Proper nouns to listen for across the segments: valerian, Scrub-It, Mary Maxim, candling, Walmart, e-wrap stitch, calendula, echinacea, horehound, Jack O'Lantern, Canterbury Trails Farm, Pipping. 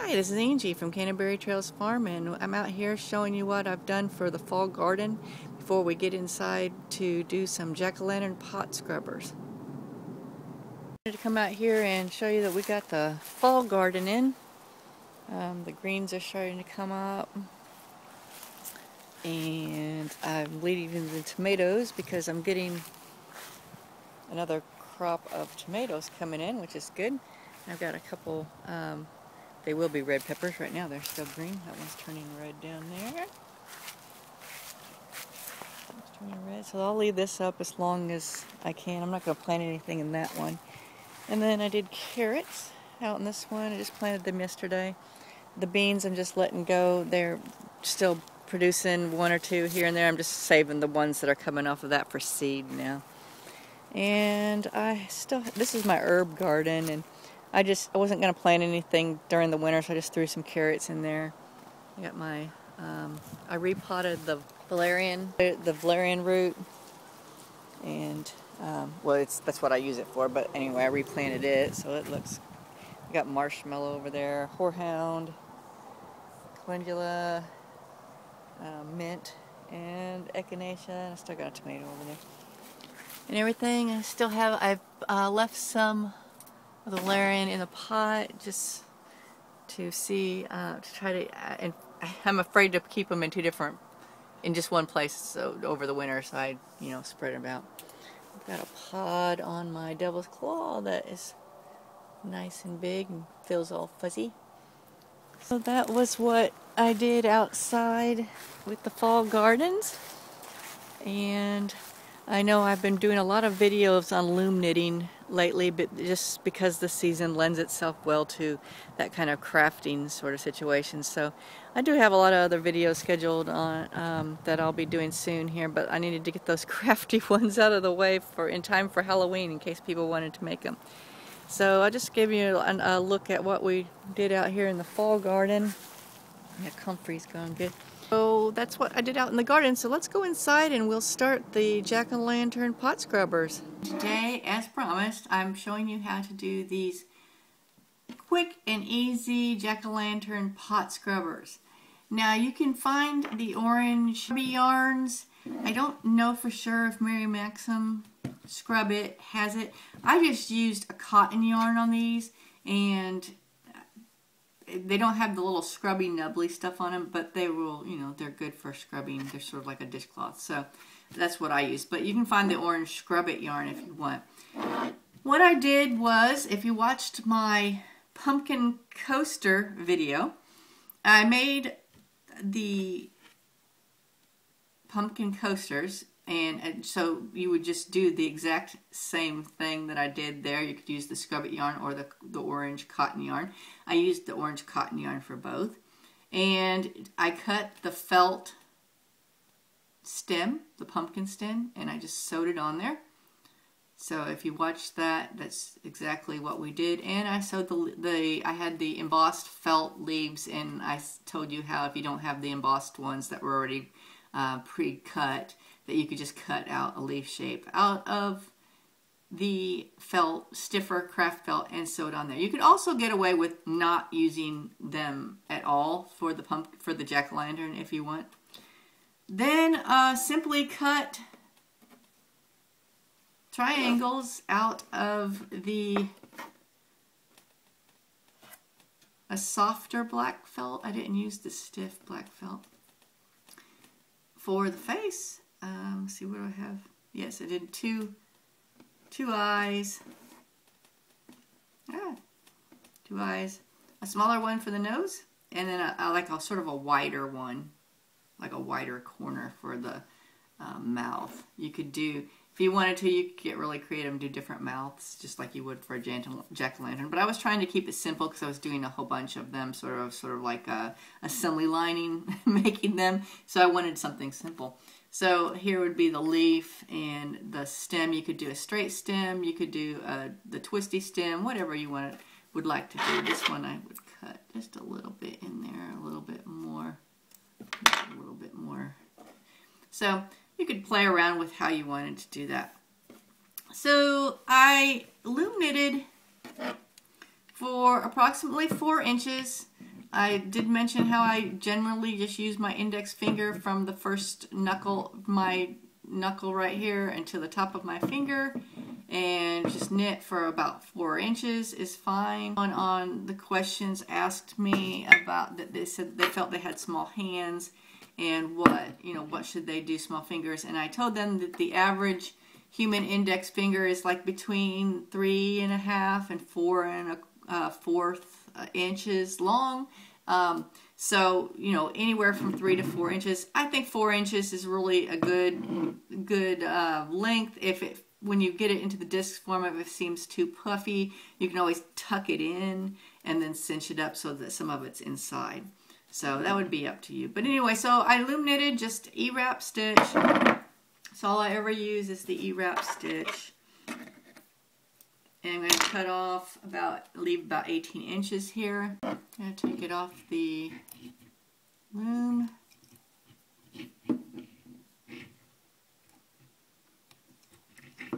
Hi, this is Angie from Canterbury Trails Farm, and I'm out here showing you what I've done for the fall garden before we get inside to do some jack-o'-lantern pot scrubbers. I wanted to come out here and show you that we got the fall garden in. The greens are starting to come up, and I'm leading in the tomatoes because I'm getting another crop of tomatoes coming in, which is good. I've got a couple. They will be red peppers. Right now they're still green. That one's turning red down there. That one's turning red. So I'll leave this up as long as I can. I'm not going to plant anything in that one. And then I did carrots out in this one. I just planted them yesterday. The beans I'm just letting go. They're still producing one or two here and there. I'm just saving the ones that are coming off of that for seed now. And this is my herb garden, and I wasn't going to plant anything during the winter, so I just threw some carrots in there. I got my, I repotted the valerian root, and, well, that's what I use it for, but anyway, I replanted it, so it looks, I got marshmallow over there, horehound, calendula, mint, and echinacea. I still got a tomato over there. And everything, I still have, I've left some valerian in the pot just to see, to try to, and I'm afraid to keep them in just one place, so over the winter, so I, spread them out. I've got a pod on my devil's claw that is nice and big and feels all fuzzy. So that was what I did outside with the fall gardens, and I know I've been doing a lot of videos on loom knitting lately, but just because the season lends itself well to that kind of crafting sort of situation. So I do have a lot of other videos scheduled on that I'll be doing soon here, but I needed to get those crafty ones out of the way in time for Halloween in case people wanted to make them. So I just gave you a look at what we did out here in the fall garden. Yeah, comfrey's gone good. So that's what I did out in the garden, so let's go inside and we'll start the jack-o'-lantern pot scrubbers. Today, as promised, I'm showing you how to do these quick and easy jack-o'-lantern pot scrubbers. Now you can find the orange Scrub-It yarns. I don't know for sure if Mary Maxim Scrub-It has it. I just used a cotton yarn on these, and they don't have the little scrubby nubbly stuff on them, but they will, they're good for scrubbing. They're sort of like a dishcloth, so that's what I use. But you can find the orange Scrub-It yarn if you want. What I did was, if you watched my pumpkin coaster video, I made the pumpkin coasters, and so you would just do the exact same thing that I did there. You could use the Scrub-It yarn or the orange cotton yarn. I used the orange cotton yarn for both. And I cut the felt stem, the pumpkin stem, and I just sewed it on there. So if you watched that, that's exactly what we did. And I sewed I had the embossed felt leaves, and I told you how if you don't have the embossed ones that were already pre-cut, that you could just cut out a leaf shape out of the felt, stiffer craft felt, and sew it on there. You could also get away with not using them at all for the jack-o'-lantern if you want. Then simply cut triangles out of a softer black felt. I didn't use the stiff black felt for the face. See what do I have? Yes, I did two eyes. Two eyes. A smaller one for the nose, and then I like a sort of a wider one, like a wider corner for the mouth. You could do, if you wanted to, you could get really creative and do different mouths, just like you would for a jack-o'-lantern. But I was trying to keep it simple because I was doing a whole bunch of them, sort of like a assembly lining, making them. So I wanted something simple. So here would be the leaf and the stem. You could do a straight stem. You could do the twisty stem, whatever you would like to do. This one I would cut just a little bit in there, a little bit more, a little bit more. So you could play around with how you wanted to do that. So I loom knitted for approximately 4 inches. I did mention how I generally just use my index finger from the first knuckle, my knuckle right here, and to the top of my finger, and just knit for about 4 inches is fine. On the questions asked me about that, they said they felt they had small hands and what should they do, small fingers, and I told them that the average human index finger is like between 3 1/2 and 4 1/4 inches long. So, anywhere from 3 to 4 inches. I think 4 inches is really a good length. When you get it into the disc form, if it seems too puffy, you can always tuck it in and then cinch it up so that some of it's inside. So that would be up to you. But anyway, so I loom knitted just e-wrap stitch. So all I ever use is the e-wrap stitch. And I'm going to cut off leave about 18 inches here. I'm going to take it off the loom. I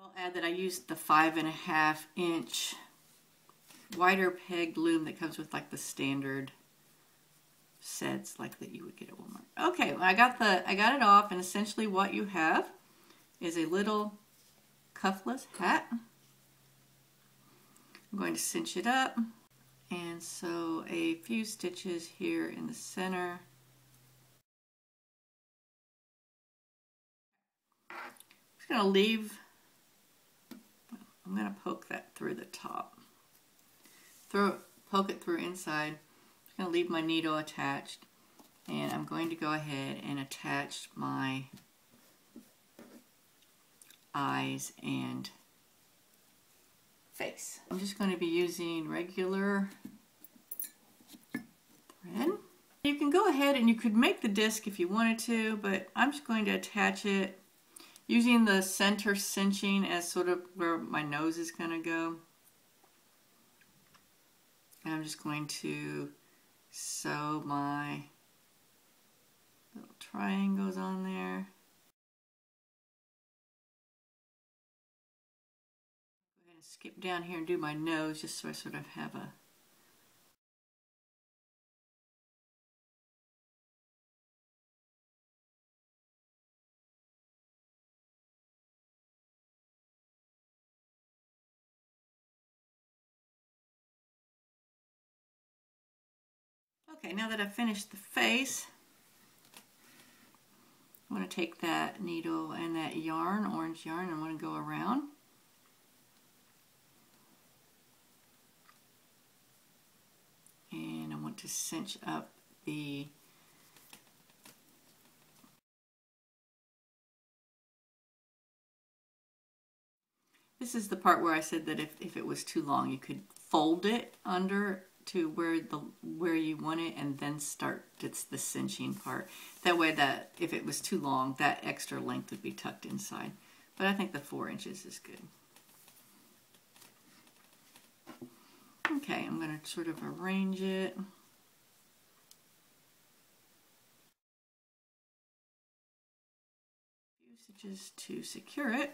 will add that I used the 5 1/2 inch wider pegged loom that comes with like the standard sets like that you would get at Walmart. Okay, well, I got it off, and essentially what you have is a little cuffless hat. I'm going to cinch it up, and so a few stitches here in the center. I'm going to poke that through the top. Poke it through inside. I'm going to leave my needle attached, and I'm going to go ahead and attach my eyes and face. I'm just going to be using regular thread. You can go ahead and you could make the disc if you wanted to, but I'm just going to attach it using the center cinching as sort of where my nose is going to go. And I'm just going to sew my little triangles on there. I'm going to skip down here and do my nose just so I sort of have a... Okay, now that I've finished the face, I want to take that needle and that yarn, orange yarn, and I want to go around. And I want to cinch up the This is the part where I said that if it was too long, you could fold it under to where you want it, and then start the cinching part. That way, that if it was too long, that extra length would be tucked inside. But I think the 4 inches is good. Okay, I'm going to sort of arrange it. Usages to secure it.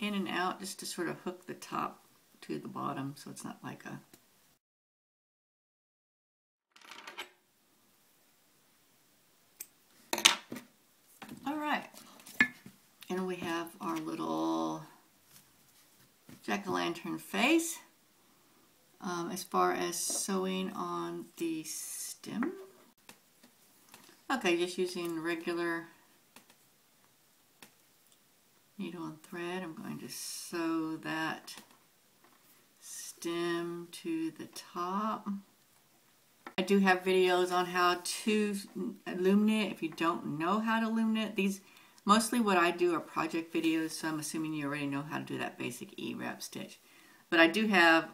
In and out, just to sort of hook the top to the bottom so it's not like a... Alright, and we have our little jack-o'-lantern face. As far as sewing on the stem, okay, just using regular needle and thread, I'm going to sew that stem to the top. I do have videos on how to loom knit if you don't know how to loom knit. These, mostly what I do are project videos, so I'm assuming you already know how to do that basic e-wrap stitch. But I do have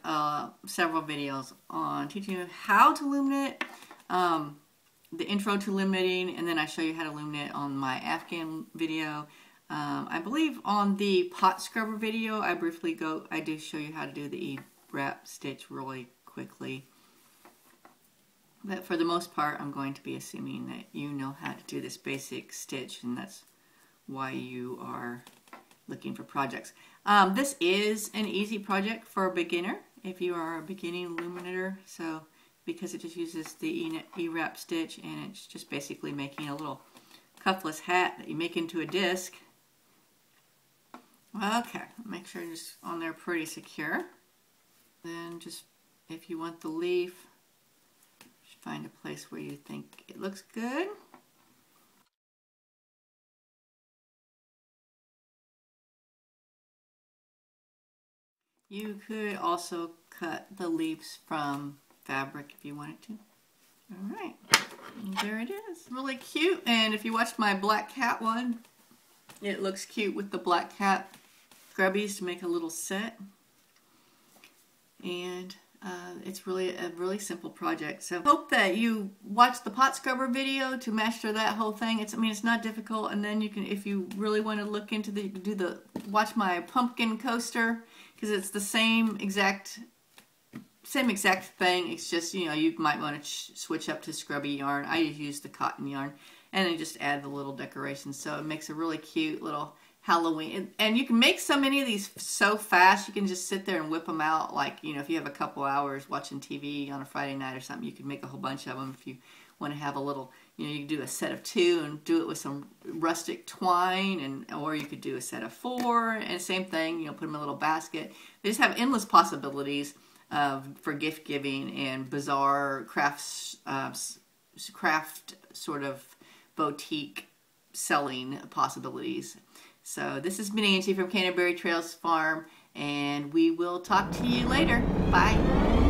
several videos on teaching you how to loom knit, the intro to loom knitting, and then I show you how to loom knit on my Afghan video. I believe on the pot scrubber video, I do show you how to do the e-wrap stitch really quickly. But for the most part, I'm going to be assuming that you know how to do this basic stitch, and that's why you are looking for projects. This is an easy project for a beginner if you are a beginning illuminator, so because it just uses the e-wrap stitch, and it's just basically making a little cuffless hat that you make into a disc. Okay, make sure it's on there pretty secure. Then just, if you want the leaf, just find a place where you think it looks good. You could also cut the leaves from fabric if you wanted to. All right, and there it is, really cute. And if you watched my black cat one, it looks cute with the black cat scrubbies to make a little set. And it's really a really simple project. So hope that you watch the pot scrubber video to master that whole thing. It's, I mean, it's not difficult. And then you can, if you really want to look into the, you can do the, watch my pumpkin coaster, because it's the same exact thing. It's just, you know, you might want to switch up to scrubby yarn. I use the cotton yarn, and then just add the little decorations. So it makes a really cute little Halloween. And you can make so many of these so fast. You can just sit there and whip them out. Like, you know, if you have a couple hours watching TV on a Friday night or something, you can make a whole bunch of them. If you want to have a little, you know, you can do a set of 2 and do it with some rustic twine, and or you could do a set of 4, and same thing, you know, put them in a little basket. They just have endless possibilities for gift giving and bizarre crafts, craft sort of boutique selling possibilities. So this has been Angie from Canterbury Trails Farm, and we will talk to you later. Bye.